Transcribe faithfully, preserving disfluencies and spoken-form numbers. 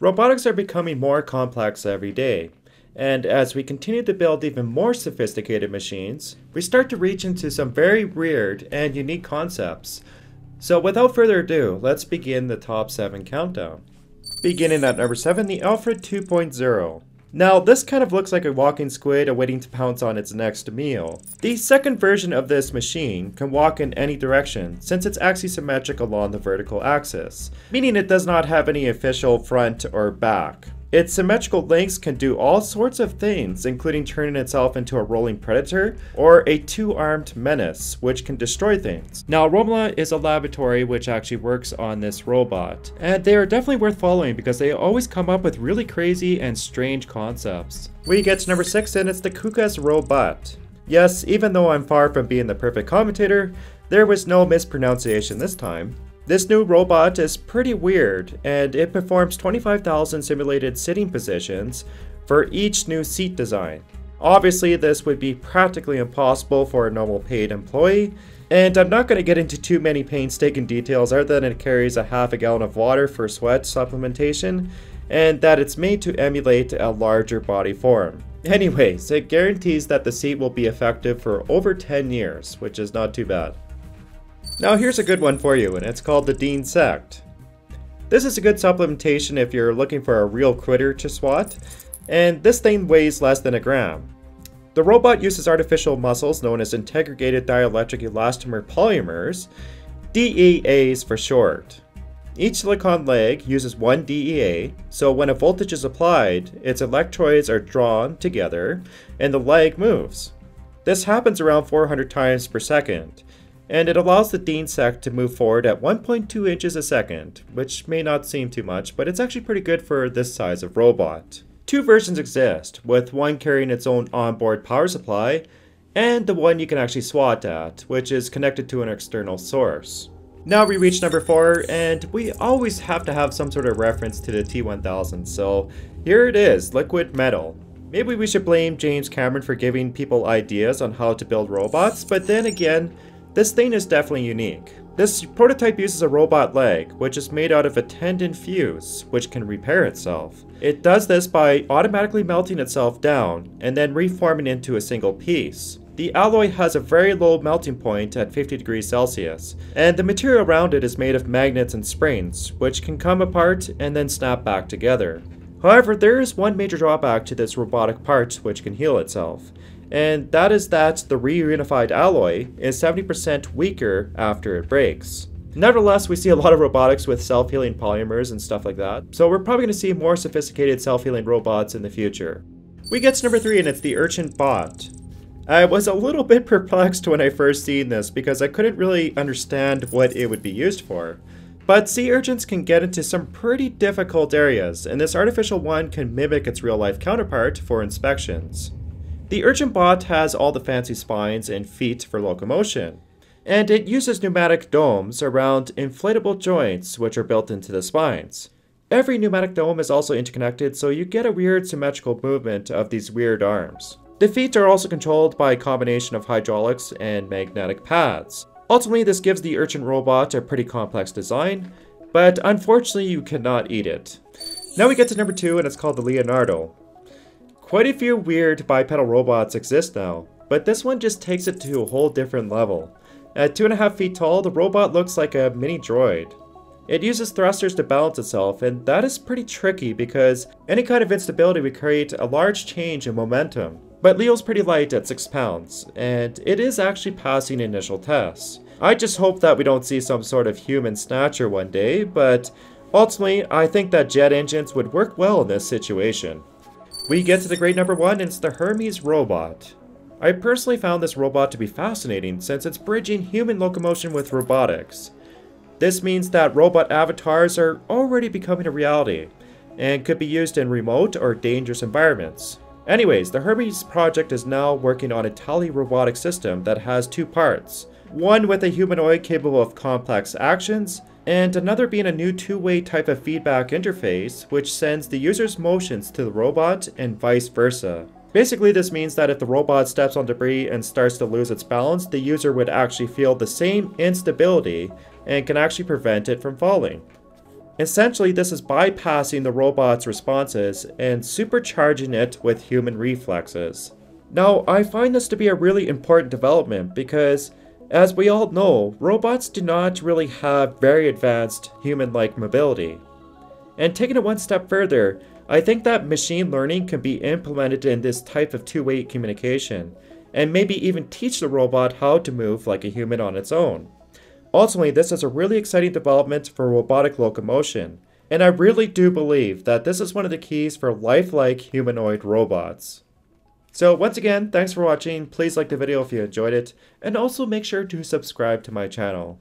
Robotics are becoming more complex every day, and as we continue to build even more sophisticated machines, we start to reach into some very weird and unique concepts. So without further ado, let's begin the top seven countdown. Beginning at number seven, the AlPHRED two point oh. Now, this kind of looks like a walking squid awaiting to pounce on its next meal. The second version of this machine can walk in any direction since it's axisymmetric along the vertical axis, meaning it does not have any official front or back. Its symmetrical legs can do all sorts of things, including turning itself into a rolling predator or a two-armed menace, which can destroy things. Now, Romla is a laboratory which actually works on this robot, and they are definitely worth following because they always come up with really crazy and strange concepts. We get to number six, and it's the Kuka's robot. Yes, even though I'm far from being the perfect commentator, there was no mispronunciation this time. This new robot is pretty weird, and it performs twenty-five thousand simulated sitting positions for each new seat design. Obviously, this would be practically impossible for a normal paid employee, and I'm not going to get into too many painstaking details other than it carries a half a gallon of water for sweat supplementation, and that it's made to emulate a larger body form. Anyways, it guarantees that the seat will be effective for over ten years, which is not too bad. Now here's a good one for you, and it's called the DEANsect. This is a good supplementation if you're looking for a real critter to swat, and this thing weighs less than a gram. The robot uses artificial muscles known as Integrated Dielectric Elastomer Polymers, D E As for short. Each silicon leg uses one D E A, so when a voltage is applied, its electrodes are drawn together and the leg moves. This happens around four hundred times per second. And it allows the DEANsect to move forward at one point two inches a second, which may not seem too much, but it's actually pretty good for this size of robot. Two versions exist, with one carrying its own onboard power supply, and the one you can actually swat at, which is connected to an external source. Now we reach number four, and we always have to have some sort of reference to the T one thousand, so here it is, liquid metal. Maybe we should blame James Cameron for giving people ideas on how to build robots, but then again, this thing is definitely unique. This prototype uses a robot leg, which is made out of a tendon fuse, which can repair itself. It does this by automatically melting itself down and then reforming into a single piece. The alloy has a very low melting point at fifty degrees Celsius, and the material around it is made of magnets and springs, which can come apart and then snap back together. However, there is one major drawback to this robotic part which can heal itself, and that is that the reunified alloy is seventy percent weaker after it breaks. Nevertheless, we see a lot of robotics with self-healing polymers and stuff like that, so we're probably going to see more sophisticated self-healing robots in the future. We get to number three, and it's the Urchin Bot. I was a little bit perplexed when I first seen this because I couldn't really understand what it would be used for. But sea urchins can get into some pretty difficult areas, and this artificial one can mimic its real-life counterpart for inspections. The Urchin Bot has all the fancy spines and feet for locomotion, and it uses pneumatic domes around inflatable joints which are built into the spines. Every pneumatic dome is also interconnected, so you get a weird symmetrical movement of these weird arms. The feet are also controlled by a combination of hydraulics and magnetic pads. Ultimately, this gives the Urchin Robot a pretty complex design, but unfortunately you cannot eat it. Now we get to number two, and it's called the Leonardo. Quite a few weird bipedal robots exist now, but this one just takes it to a whole different level. At two and a half feet tall, the robot looks like a mini droid. It uses thrusters to balance itself, and that is pretty tricky because any kind of instability would create a large change in momentum. But Leo's pretty light at six pounds, and it is actually passing initial tests. I just hope that we don't see some sort of human snatcher one day, but ultimately, I think that jet engines would work well in this situation. We get to the grade number one, and it's the Hermes robot. I personally found this robot to be fascinating since it's bridging human locomotion with robotics. This means that robot avatars are already becoming a reality and could be used in remote or dangerous environments. Anyways, the Hermes project is now working on a tally robotic system that has two parts. One with a humanoid capable of complex actions, and another being a new two-way type of feedback interface which sends the user's motions to the robot and vice versa. Basically, this means that if the robot steps on debris and starts to lose its balance, the user would actually feel the same instability and can actually prevent it from falling. Essentially, this is bypassing the robot's responses and supercharging it with human reflexes. Now, I find this to be a really important development because, as we all know, robots do not really have very advanced human-like mobility. And taking it one step further, I think that machine learning can be implemented in this type of two-way communication, and maybe even teach the robot how to move like a human on its own. Ultimately, this is a really exciting development for robotic locomotion, and I really do believe that this is one of the keys for lifelike humanoid robots. So once again, thanks for watching, please like the video if you enjoyed it, and also make sure to subscribe to my channel.